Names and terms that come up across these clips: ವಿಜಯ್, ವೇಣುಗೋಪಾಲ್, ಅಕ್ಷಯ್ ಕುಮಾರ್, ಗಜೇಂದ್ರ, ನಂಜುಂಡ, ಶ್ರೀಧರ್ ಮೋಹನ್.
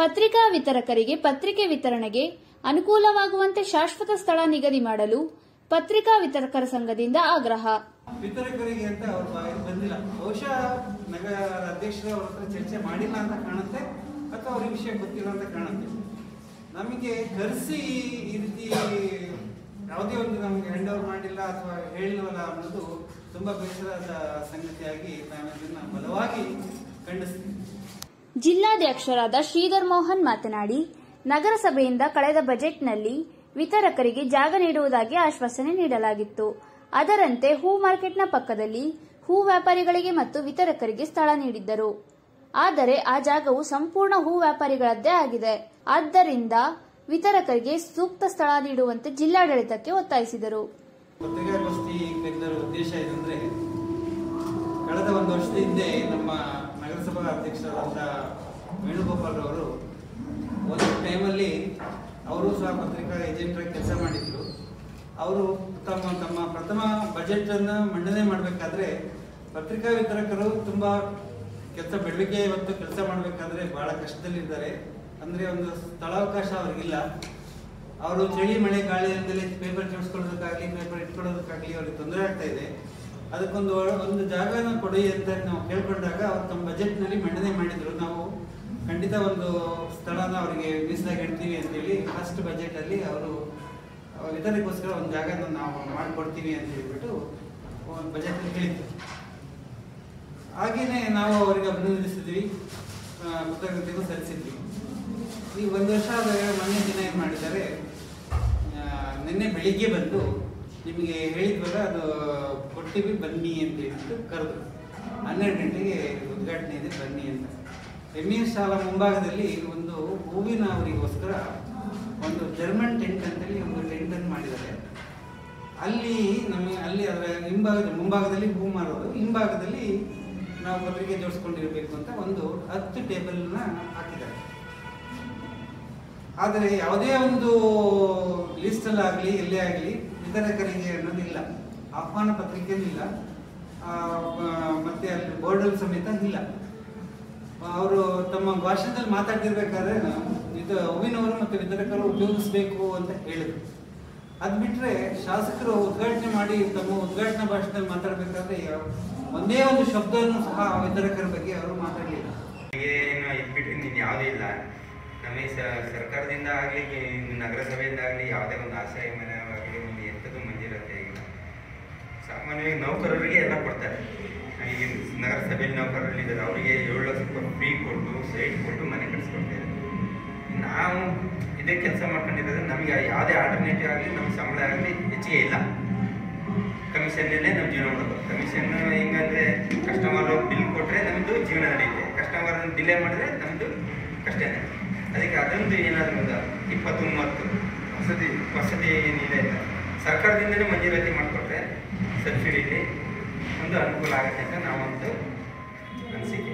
ಪತ್ರಿಕಾ ವಿತರಕರಿಗೆ ಪತ್ರಿಕೆ ವಿತರಣೆಗೆ ಅನುಕೂಲವಾಗುವಂತೆ ಶಾಶ್ವತ ಸ್ಥಳ ನಿಗದಿ ಮಾಡಲು ಪತ್ರಿಕಾ ವಿತರಕರ ಸಂಘದಿಂದ ಆಗ್ರಹ. ವಿತರಕರಿಗೆ ಅಂತ ಅವರು ಬಂದಿಲ್ಲ, ಬಹುಶಃ ನಗರ ಅಧ್ಯಕ್ಷರ ಹತ್ರ ಚರ್ಚೆ ಮಾಡಿಲ್ಲ ಅಂತ ಕಾಣುತ್ತೆ, ಅಥವಾ ಅವ್ರಿಗೆ ವಿಷಯ ಗೊತ್ತಿಲ್ಲ ಅಂತ ಕಾಣುತ್ತೆ. ನಮಗೆ ಕರೆಸಿ ಈ ರೀತಿ ಯಾವುದೇ ಒಂದು ನಮಗೆ ಹ್ಯಾಂಡ್ ಓವರ್ ಮಾಡಿಲ್ಲ ಅಥವಾ ಹೇಳಿಲ್ವಲ್ಲ ಅನ್ನೋದು ತುಂಬಾ ಬೇಸರದ ಸಂಗತಿಯಾಗಿ ನಾನು ಇದನ್ನ ಬಲವಾಗಿ ಖಂಡಿಸ್ತೀನಿ. ಜಿಲ್ಲಾಧ್ಯಕ್ಷರಾದ ಶ್ರೀಧರ್ ಮೋಹನ್ ಮಾತನಾಡಿ, ನಗರಸಭೆಯಿಂದ ಕಳೆದ ಬಜೆಟ್ನಲ್ಲಿ ವಿತರಕರಿಗೆ ಜಾಗ ನೀಡುವುದಾಗಿ ಆಶ್ವಾಸನೆ ನೀಡಲಾಗಿತ್ತು. ಅದರಂತೆ ಹೂ ಮಾರ್ಕೆಟ್ನ ಪಕ್ಕದಲ್ಲಿ ಹೂ ವ್ಯಾಪಾರಿಗಳಿಗೆ ಮತ್ತು ವಿತರಕರಿಗೆ ಸ್ಥಳ ನೀಡಿದ್ದರು. ಆದರೆ ಆ ಜಾಗವು ಸಂಪೂರ್ಣ ಹೂ ವ್ಯಾಪಾರಿಗಳದ್ದೇ ಆಗಿದೆ. ಆದ್ದರಿಂದ ವಿತರಕರಿಗೆ ಸೂಕ್ತ ಸ್ಥಳ ನೀಡುವಂತೆ ಜಿಲ್ಲಾಡಳಿತಕ್ಕೆ ಒತ್ತಾಯಿಸಿದರು. ಕಳೆದ ಒಂದು ವರ್ಷದ ಹಿಂದೆ ನಮ್ಮ ನಗರಸಭಾ ಅಧ್ಯಕ್ಷರಾದ ವೇಣುಗೋಪಾಲ್ ಅವರು ಒಂದು ಟೈಮಲ್ಲಿ ಅವರು ಸಹ ಪತ್ರಿಕಾ ಏಜೆಂಟರಾಗಿ ಕೆಲಸ ಮಾಡಿದ್ರು. ಅವರು ತಮ್ಮ ತಮ್ಮ ಪ್ರಥಮ ಬಜೆಟನ್ನು ಮಂಡನೆ ಮಾಡಬೇಕಾದ್ರೆ ಪತ್ರಿಕಾ ವಿತರಕರು ತುಂಬ ಕೆಲಸ ಬೆಳಗ್ಗೆ ಮತ್ತು ಕೆಲಸ ಮಾಡಬೇಕಾದ್ರೆ ಭಾಳ ಕಷ್ಟದಲ್ಲಿದ್ದಾರೆ. ಅಂದರೆ ಒಂದು ಸ್ಥಳಾವಕಾಶ ಅವ್ರಿಗಿಲ್ಲ. ಅವರು ಚಳಿ ಮಳೆ ಗಾಳಿಯಿಂದಲೇ ಪೇಪರ್ ಜೋಡಿಸ್ಕೊಳ್ಳೋದಕ್ಕಾಗಲಿ ಪೇಪರ್ ಇಟ್ಕೊಳ್ಳೋದಕ್ಕಾಗಲಿ ಅವ್ರಿಗೆ ತೊಂದರೆ ಆಗ್ತಾ ಇದೆ. ಅದಕ್ಕೊಂದು ಒಂದು ಜಾಗನ ಕೊಡಿ ಅಂತ ನಾವು ಕೇಳ್ಕೊಂಡಾಗ ಅವ್ರು ತಮ್ಮ ಬಜೆಟ್ನಲ್ಲಿ ಮಂಡನೆ ಮಾಡಿದರು. ನಾವು ಖಂಡಿತ ಒಂದು ಸ್ಥಳನ ಅವರಿಗೆ ಮೀಸಲಾಗಿ ಇಡ್ತೀವಿ ಅಂತೇಳಿ ಫಸ್ಟ್ ಬಜೆಟಲ್ಲಿ ಅವರು ವಿತರಣೆಗೋಸ್ಕರ ಒಂದು ಜಾಗನ ನಾವು ಮಾಡಿಕೊಡ್ತೀವಿ ಅಂತ ಹೇಳ್ಬಿಟ್ಟು ಒಂದು ಬಜೆಟ್ನಲ್ಲಿ ಹೇಳಿದ್ರು. ಹಾಗೆಯೇ ನಾವು ಅವರಿಗೆ ಅಭಿನಂದಿಸಿದ್ವಿ, ಕೃತಜ್ಞತೆಗೂ ಸಲ್ಲಿಸಿದ್ವಿ. ಈ ಒಂದು ವರ್ಷ ಮೊನ್ನೆ ದಿನ ಏನು ಮಾಡಿದ್ದಾರೆ, ನಿನ್ನೆ ಬೆಳಿಗ್ಗೆ ಬಂದು ನಿಮಗೆ ಹೇಳಿದ್ವಲ್ಲ ಅದು ಕೊಟ್ಟಿವಿ ಬನ್ನಿ ಅಂತ ಹೇಳ್ಬಿಟ್ಟು ಕರೆದ್ರು. 12 ಗಂಟೆಗೆ ಉದ್ಘಾಟನೆ ಇದೆ ಬನ್ನಿ ಅಂತ. ಎಮ್ಮೆ ಶಾಲಾ ಮುಂಭಾಗದಲ್ಲಿ ಒಂದು ಹೂವಿನ ಅವರಿಗೋಸ್ಕರ ಒಂದು ಜರ್ಮನ್ ಟೆಂಟ್ ಅಂತೇಳಿ ಒಂದು ಟೆಂಟನ್ನು ಮಾಡಿದ್ದಾರೆ. ಅಲ್ಲಿ ನಮಗೆ ಅಲ್ಲಿ ಅದರ ಹಿಂಭಾಗದ ಮುಂಭಾಗದಲ್ಲಿ ಹೂ ಮಾರೋದು, ಹಿಂಭಾಗದಲ್ಲಿ ನಾವು ಪತ್ರಿಕೆ ಜೋಡಿಸ್ಕೊಂಡಿರಬೇಕು ಅಂತ ಒಂದು 10 ಟೇಬಲ್ನ ಹಾಕಿದ್ದಾರೆ. ಆದರೆ ಯಾವುದೇ ಒಂದು ಲಿಸ್ಟಲ್ಲಾಗಲಿ ಎಲ್ಲೇ ಆಗಲಿ ವಿತರಕರಿಗೆ ಅನ್ನೋದಿಲ್ಲ, ಆಹ್ವಾನ ಪತ್ರಿಕೆಯಲ್ಲಿಲ್ಲ, ಮತ್ತು ಅಲ್ಲಿ ಬೋರ್ಡಲ್ಲಿ ಸಮೇತ ಇಲ್ಲ. ಅವರು ತಮ್ಮ ಭಾಷಣದಲ್ಲಿ ಮಾತಾಡ್ತಿರ್ಬೇಕಾದ್ರೆ ಇದು ಹೂವಿನವರು ಮತ್ತು ವಿತರಕರು ಉಪಯೋಗಿಸಬೇಕು ಅಂತ ಹೇಳಿದರು. ಅದು ಬಿಟ್ಟರೆ ಶಾಸಕರು ಉದ್ಘಾಟನೆ ಮಾಡಿ ತಮ್ಮ ಉದ್ಘಾಟನಾ ಭಾಷಣದಲ್ಲಿ ಮಾತಾಡಬೇಕಾದ್ರೆ ಒಂದೇ ಒಂದು ಶಬ್ದವನ್ನು ಸಹ ವಿತರಕರ ಬಗ್ಗೆ ಅವರು ಮಾತಾಡಲಿಲ್ಲ. ಇಟ್ಬಿಟ್ಟು ನೀನು ಯಾವುದೂ ಇಲ್ಲ. ನಮಗೆ ಸರ್ಕಾರದಿಂದ ಆಗಲಿ ನಗರಸಭೆಯಿಂದ ಆಗಲಿ ಯಾವುದೇ ಒಂದು ಆಶ್ರಯ ಮನೆಯಾಗಲಿ ಒಂದು ಎಂಥದ್ದು ಮಂಜೂರಾತಿ ಆಗಿಲ್ಲ. ಸಾಮಾನ್ಯವಾಗಿ ನೌಕರರಿಗೆ ಎಲ್ಲ ಕೊಡ್ತಾರೆ. ಈಗ ನಗರಸಭೆಯಲ್ಲಿ ನೌಕರರಿದ್ದಾರೆ, ಅವರಿಗೆ 7 ಲಕ್ಷ ರೂಪಾಯಿ ಫ್ರೀ ಕೊಟ್ಟು ಸೈಟ್ ಕೊಟ್ಟು ಮನೆ ಕಟ್ಸ್ಕೊಡ್ತಾರೆ. ನಾವು ಇದೇ ಕೆಲಸ ಮಾಡ್ಕೊಂಡಿರೋದ್ರೆ ನಮಗೆ ಯಾವುದೇ ಆಲ್ಟರ್ನೇಟಿವ್ ಆಗಲಿ ನಮ್ಮ ಸಂಬಳ ಆಗಲಿ ಹೆಚ್ಚಿಗೆ ಇಲ್ಲ. ಕಮಿಷನ್ನಲ್ಲೇ ನಮ್ಮ ಜೀವನ ಮಾಡಬೇಕು. ಕಮಿಷನ್ ಹೆಂಗಂದರೆ ಕಸ್ಟಮರ್ ಬಿಲ್ ಕೊಟ್ಟರೆ ನಮ್ಮದು ಜೀವನ ನಡೆಯುತ್ತೆ, ಕಸ್ಟಮರ್ ಡಿಲೇ ಮಾಡಿದ್ರೆ ನಮ್ಮದು ಕಷ್ಟನೇ. ಅದಕ್ಕೆ ಅದೊಂದು ಏನಾದರೂ ಒಂದು 20-30 ವಸತಿ ಏನಿದೆ ಸರ್ಕಾರದಿಂದಲೇ ಮಂಜೂರಾತಿ ಮಾಡಿಕೊಟ್ರೆ ಸಬ್ಸಿಡಿಯಲ್ಲಿ ಒಂದು ಅನುಕೂಲ ಆಗುತ್ತೆ ಅಂತ ನಾವಂತೂ ಅನಿಸಿಕೆ.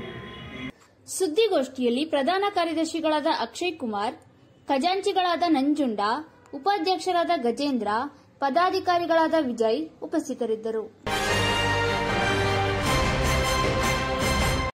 ಸುದ್ದಿಗೋಷ್ಠಿಯಲ್ಲಿ ಪ್ರಧಾನ ಕಾರ್ಯದರ್ಶಿಗಳಾದ ಅಕ್ಷಯ್ ಕುಮಾರ್, ಖಜಾಂಚಿಗಳಾದ ನಂಜುಂಡ, ಉಪಾಧ್ಯಕ್ಷರಾದ ಗಜೇಂದ್ರ, ಪದಾಧಿಕಾರಿಗಳಾದ ವಿಜಯ್ ಉಪಸ್ಥಿತರಿದ್ದರು.